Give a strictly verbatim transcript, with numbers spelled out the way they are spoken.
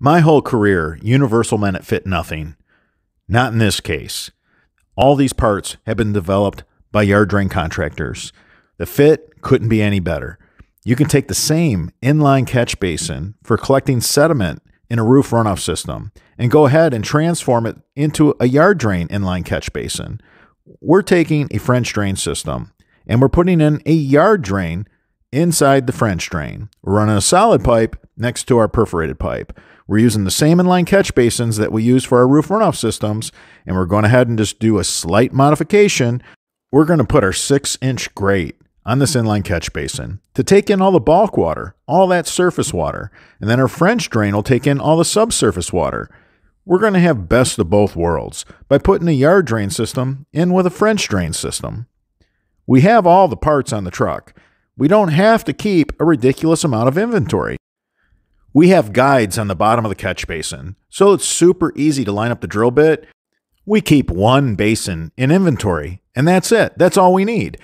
My whole career, Universal meant it fit nothing. Not in this case. All these parts have been developed by yard drain contractors. The fit couldn't be any better. You can take the same inline catch basin for collecting sediment in a roof runoff system and go ahead and transform it into a yard drain inline catch basin. We're taking a French drain system and we're putting in a yard drain inside the French drain. We're running a solid pipe next to our perforated pipe. We're using the same inline catch basins that we use for our roof runoff systems, and we're going ahead and just do a slight modification. We're going to put our six inch grate on this inline catch basin to take in all the bulk water, all that surface water, and then our French drain will take in all the subsurface water. We're going to have best of both worlds by putting a yard drain system in with a French drain system. We have all the parts on the truck. We don't have to keep a ridiculous amount of inventory. We have guides on the bottom of the catch basin, so it's super easy to line up the drill bit. We keep one basin in inventory, and that's it. That's all we need.